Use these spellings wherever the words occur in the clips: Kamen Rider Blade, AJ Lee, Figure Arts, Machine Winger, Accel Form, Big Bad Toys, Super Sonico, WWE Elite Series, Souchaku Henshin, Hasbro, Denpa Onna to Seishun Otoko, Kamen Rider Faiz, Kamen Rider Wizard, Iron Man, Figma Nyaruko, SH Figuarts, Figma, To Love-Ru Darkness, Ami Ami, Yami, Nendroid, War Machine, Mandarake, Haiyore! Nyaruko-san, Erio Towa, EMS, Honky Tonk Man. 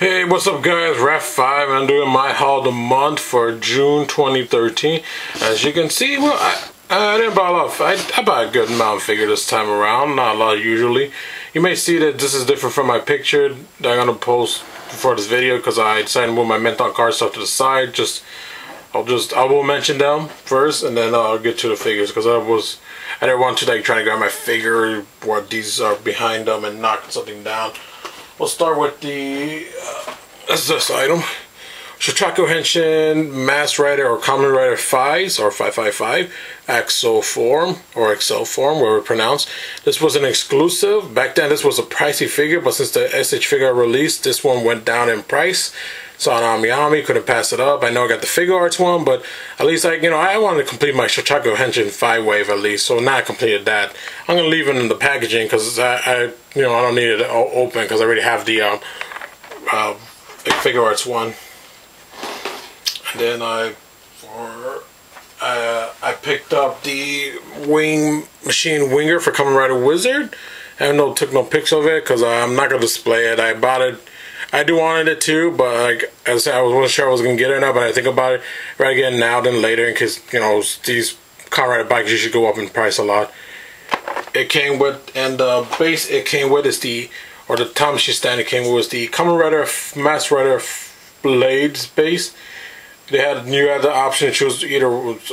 Hey, what's up guys, Raf5, and I'm doing my haul of the month for June 2013. As you can see, well, I didn't buy a lot of, I bought a good amount of figure this time around, not a lot usually. You may see that this is different from my picture that I'm going to post for this video because I decided to move my Menton card stuff to the side. I will mention them first and then I'll get to the figures because I didn't want to like try to grab my figure while these are behind them and knock something down. We'll start with the, that's this item, Souchaku Henshin, Mass Rider or Kamen Rider Faiz or 555, Accel Form or Accel Form, where we pronounce. This was an exclusive. Back then this was a pricey figure, but since the SH Figure released, this one went down in price. Saw an Ami Ami, couldn't pass it up. I know I got the Figure Arts one, but at least I wanted to complete my Souchaku Henshin 5-wave at least, so now I completed that. I'm gonna leave it in the packaging because I don't need it open because I already have the Figure Arts one. And then I picked up the Machine Winger for Kamen Rider Wizard. I took no pics of it because I'm not gonna display it. I bought it. I do wanted it too, but like as I said, I wasn't sure I was gonna get it or not. But I think about it right again now than later, in case these Kamen Rider bikes usually go up in price a lot. It came with, and the base it came with is the, or the Tamshi stand it came with was the Kamen Rider Mass Rider Blades base. They had, you had the option to choose either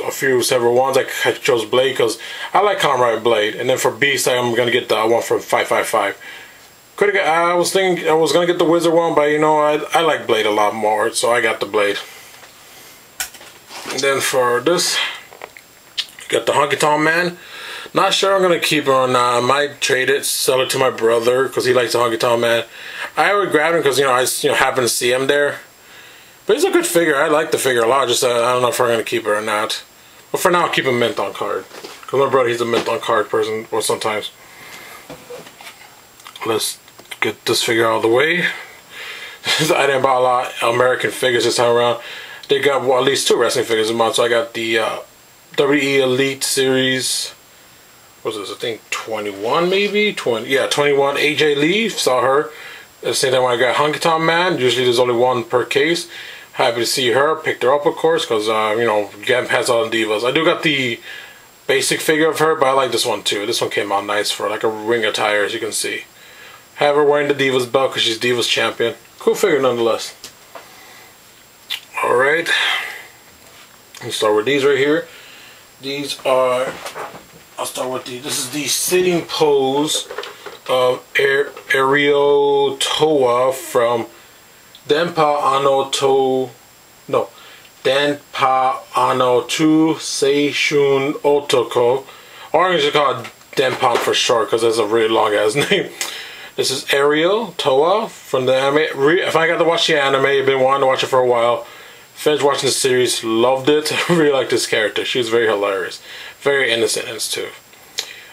a few several ones. I chose Blade because I like Kamen Rider Blade, and then for Beast I'm gonna get the one from 555. I was thinking I was gonna get the Wizard one, but I like Blade a lot more, so I got the Blade. And then for this, got the Honky Tonk Man. Not sure I'm gonna keep it or not. I might trade it, sell it to my brother because he likes the Honky Tonk Man. I would grab him because I happen to see him there. But he's a good figure. I like the figure a lot. Just I don't know if I'm gonna keep it or not. But for now, I'll keep a mint on card because my brother, he's a mint on card person. Or sometimes. Let's get this figure out of the way. I didn't buy a lot of American figures this time around. They got, well, at least 2 wrestling figures a month, so I got the WWE Elite Series, what was this, I think 21 maybe? 20, yeah, 21 AJ Lee, saw her. At the same time when I got Honky Tonk Man, usually there's only one per case. Happy to see her, picked her up of course, because, Gam has all the divas. I do got the basic figure of her, but I like this one too. This one came out nice for like a ring attire, as you can see. Have her wearing the Divas belt because she's Divas champion. Cool figure nonetheless. Alright. Let's start with these right here. These are... I'll start with these. This is the sitting pose of Erio Towa from Denpa Onna to Seishun Otoko. Or I'm just gonna call it Denpa for short because that's a really long ass name. This is Erio Towa from the anime. If I got to watch the anime, I've been wanting to watch it for a while. Finished watching the series, loved it. Really like this character. She's very hilarious, very innocent too.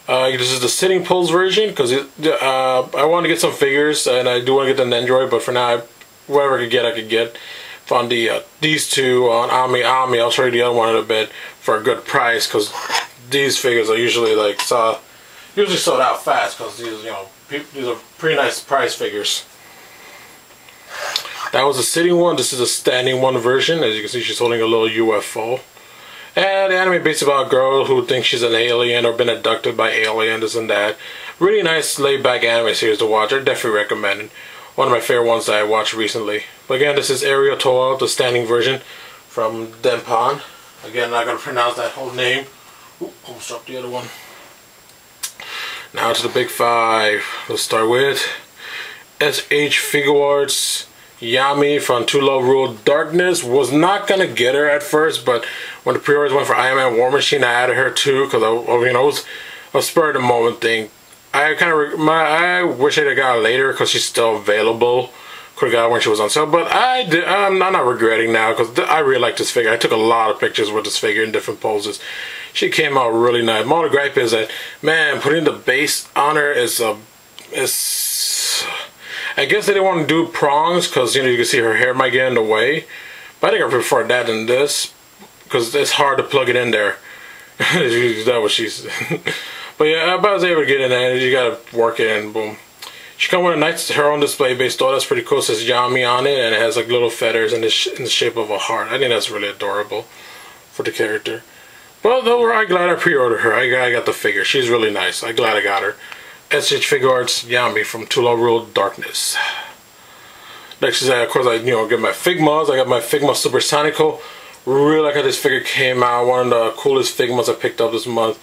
This is the sitting pose version because I want to get some figures and I do want to get the Nendroid, but for now, whatever I could get. Found the these two on Ami Ami. I'll show you the other one in a bit for a good price because these figures are usually like usually sold out fast because these these are pretty nice price figures. That was a sitting one. This is a standing one version. As you can see, she's holding a little UFO. And the anime is about a girl who thinks she's an alien or been abducted by alien, this and that. Really nice laid-back anime series to watch. I definitely recommend it. One of my favorite ones that I watched recently. But again, this is Erio Towa, the standing version from Denpon. Again, not gonna pronounce that whole name. Ooh, almost dropped the other one. Now to the big five. Let's start with SH Figuarts. Yami from To Love-Ru Darkness. Was not gonna get her at first, but when the pre-orders went for Iron Man War Machine, I added her too because it was a spur of the moment thing. I wish I'd have got her later because she's still available. Could have got her when she was on sale, but I'm not regretting now because I really like this figure. I took a lot of pictures with this figure in different poses. She came out really nice. My only gripe is that, man, putting the base on her is I guess they didn't want to do prongs because you can see her hair might get in the way. But I think I prefer that than this because it's hard to plug it in there. That was she's. But yeah, I was able to get in there. You gotta work it in. Boom. She come with a nice her own display base doll that's pretty cool. It says Yami on it, and it has like little feathers in the shape of a heart. I think that's really adorable for the character. Well, though, I'm glad I pre-ordered her. I got the figure. She's really nice. I'm glad I got her. SH Figuarts Yami from To Love-Ru Darkness. Next is, of course, I get my Figmas. I got my Figma Super Sonico. Really like how this figure came out. One of the coolest Figmas I picked up this month.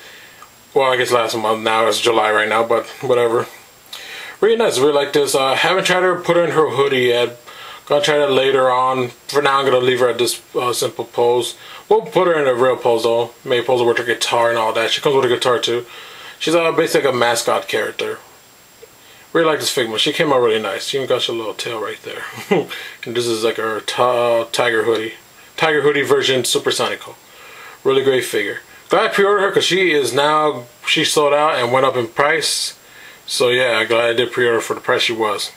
Well, I guess last month. Now it's July right now, but whatever. Really nice. Really like this. Haven't tried to put her in her hoodie yet. Gonna try that later on. For now, I'm gonna leave her at this simple pose. We'll put her in a real pose though. Maybe pose with her guitar and all that. She comes with a guitar too. She's basically a mascot character. Really like this Figma. She came out really nice. She even got her little tail right there. And this is like her tiger hoodie. Tiger hoodie version Super Sonico. Really great figure. Glad I pre-ordered her because she sold out and went up in price. So yeah, glad I did pre-order for the price she was.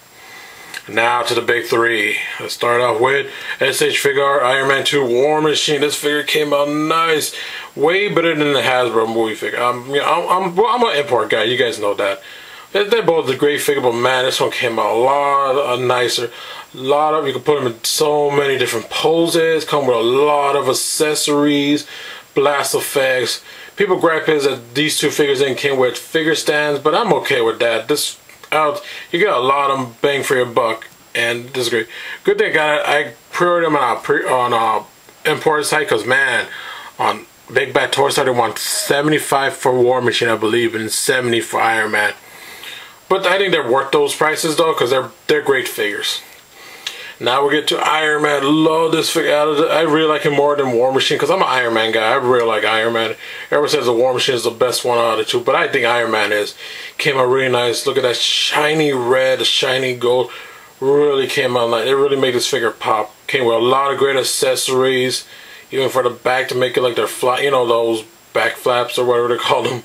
Now to the big three. Let's start off with SH Figure Iron Man 2 War Machine. This figure came out nice, way better than the Hasbro movie figure. I'm an import guy. You guys know that. They're both a great figure, but man, this one came out a lot nicer. You can put them in so many different poses. Come with a lot of accessories, blast effects. People gripe is that these two figures didn't came with figure stands, but I'm okay with that. This out, you got a lot of bang for your buck, and this is great. Good thing I got it. I pre-ordered them on import site because man, on Big Bad Toys site they want $75 for War Machine, I believe, and $70 for Iron Man. But I think they're worth those prices though because they're great figures. Now we get to Iron Man. Love this figure. I really like him more than War Machine because I'm an Iron Man guy. I really like Iron Man. Everyone says the War Machine is the best one out of the two, but I think Iron Man is. Came out really nice. Look at that shiny red, shiny gold. Really came out nice. It really made this figure pop. Came with a lot of great accessories, even for the back to make it like their fly. You know those back flaps or whatever they call them.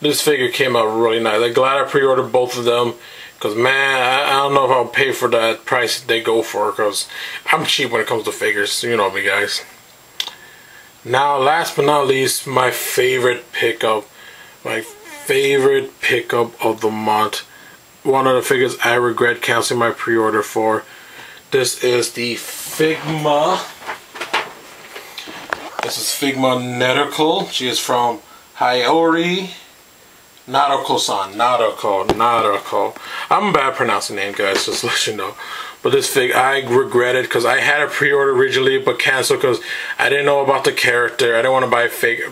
This figure came out really nice. I'm glad I pre-ordered both of them. Because, man, I don't know if I'll pay for that price they go for. Because I'm cheap when it comes to figures. You know me, guys. Now, last but not least, my favorite pickup. My favorite pickup of the month. One of the figures I regret canceling my pre-order for. This is the Figma. This is Figma Nyaruko. She is from Haiyore! Nyaruko-san. Nyaruko. I'm bad pronouncing name, guys, just to let you know. But this fig, I regret it because I had a pre-order originally but canceled because I didn't know about the character. I didn't want to buy a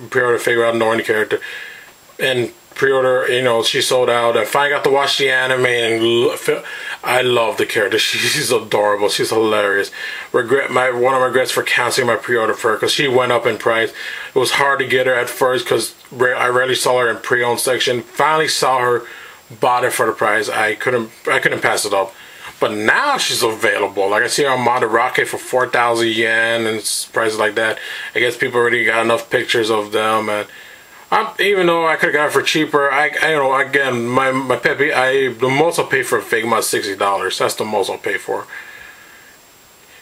pre-order figure out knowing the character. And pre-order, you know, she sold out. I finally got to watch the anime and I love the character. She's adorable. She's hilarious. One of my regrets for canceling my pre-order for her because she went up in price. It was hard to get her at first because I rarely saw her in pre-owned section. Finally saw her, bought it for the price. I couldn't pass it up. But now she's available. Like I see her on Mandarake for 4,000 yen and prices like that. I guess people already got enough pictures of them, and even though I could have got it for cheaper, I you know, again, my peppy, the most I'll pay for a Figma is $60. That's the most I'll pay for.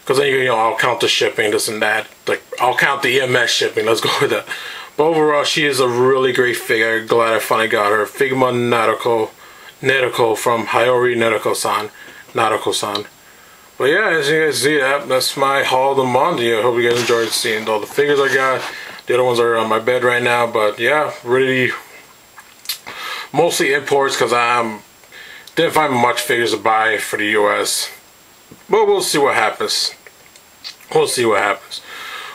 Because then, you know, I'll count the shipping, this and that. Like, I'll count the EMS shipping. Let's go with that. But overall, she is a really great figure. Glad I finally got her. Figma Nyaruko from Haiyore! Nyaruko-san. But yeah, as you guys see, that's my haul of the month. Yeah, I hope you guys enjoyed seeing all the figures I got. The other ones are on my bed right now, but yeah, really mostly imports because I didn't find much figures to buy for the US. But we'll see what happens. We'll see what happens.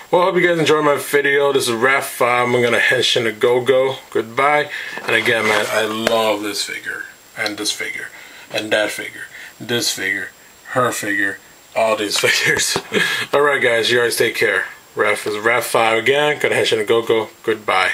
Well, I hope you guys enjoyed my video. This is Ref. I'm gonna Henshin the Go-Go. Goodbye. And again, man, I love this figure and this figure and that figure, this figure, her figure, all these figures. All right, guys, you guys take care. Ref is Ref 5 again. Gonna Henshin the Go-Go. Goodbye.